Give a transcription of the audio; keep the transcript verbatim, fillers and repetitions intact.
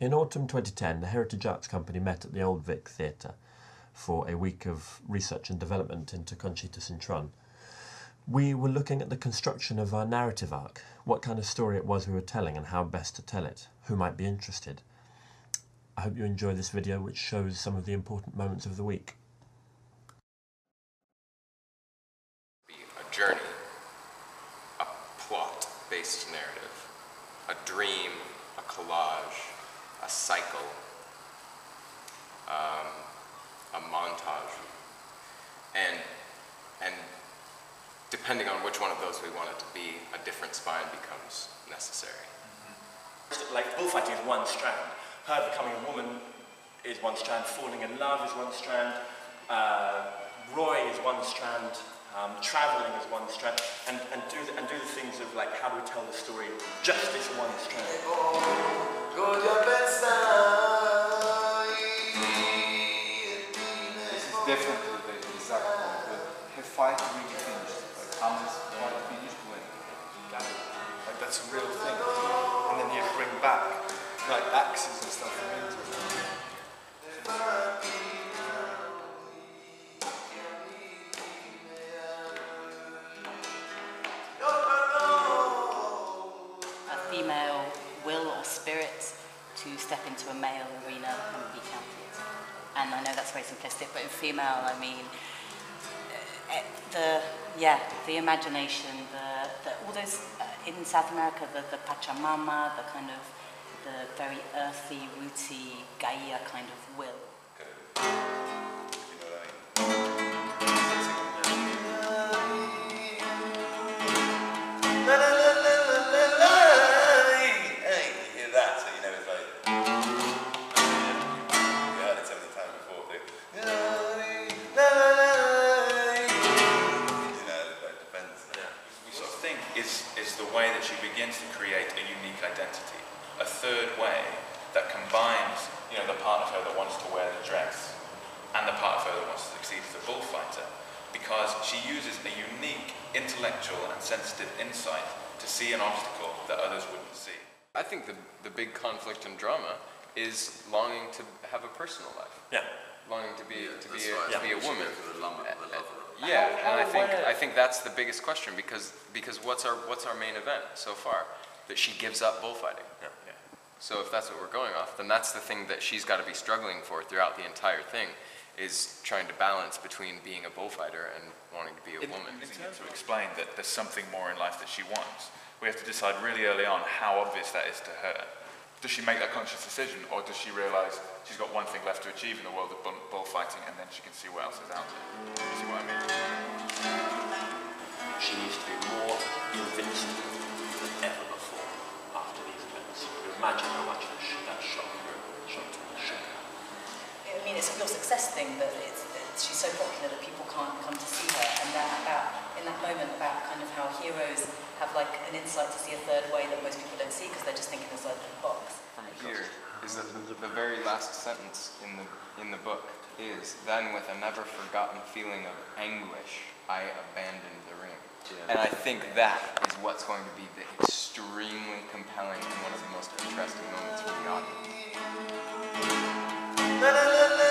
In autumn twenty ten, the Heritage Arts Company met at the Old Vic Theatre for a week of research and development into Conchita Cintron. We were looking at the construction of our narrative arc, what kind of story it was we were telling and how best to tell it, who might be interested. I hope you enjoy this video, which shows some of the important moments of the week. A journey, a plot-based narrative, a dream, a collage, a cycle, um, a montage, and, and depending on which one of those we want it to be, a different spine becomes necessary. Mm-hmm. Like bullfighting is one strand, her becoming a woman is one strand, falling in love is one strand, uh, Roy is one strand, um, traveling is one strand, and, and, do the, and do the things of like how do we tell the story just this one strand. This is definitely the exact one, but her fight really finished, like Hamlet's fight finished when that, like that's a real thing, and then you bring back like axes and stuff into it. To step into a male arena and be counted. And I know that's very simplistic, but in female, I mean, the, yeah, the imagination, the, the all those, uh, in South America, the, the Pachamama, the kind of, the very earthy, rooty, Gaia kind of will. To create a unique identity, a third way that combines, you know, the part of her that wants to wear the dress and the part of her that wants to succeed as a bullfighter, because she uses a unique intellectual and sensitive insight to see an obstacle that others wouldn't see. I think the, the big conflict and drama is longing to have a personal life. Yeah. Longing to be, yeah, to, be a, right. to be a woman. Yeah, and I think I think that's the biggest question, because because what's our what's our main event so far? That she gives up bullfighting. Yeah. Yeah. So if that's what we're going off, then that's the thing that she's got to be struggling for throughout the entire thing, is trying to balance between being a bullfighter and wanting to be a it, woman. It's to explain that there's something more in life that she wants. We have to decide really early on how obvious that is to her. Does she make that conscious decision, or does she realise she's got one thing left to achieve in the world of bullfighting, and then she can see what else is out there? You see what I mean? She needs to be more invincible than ever before after these events. You imagine how much that shock shook her. I mean, it's a real success thing that, it's, that she's so popular that people can't come to see her, and that about, in that moment, about kind of how heroes have like an insight to see a third way that most people don't see because they're just thinking inside the box. From here is that the, the very last sentence in the in the book is, then with a never forgotten feeling of anguish, I abandoned the ring. Yeah. And I think that is what's going to be the extremely compelling and one of the most interesting moments for the audience.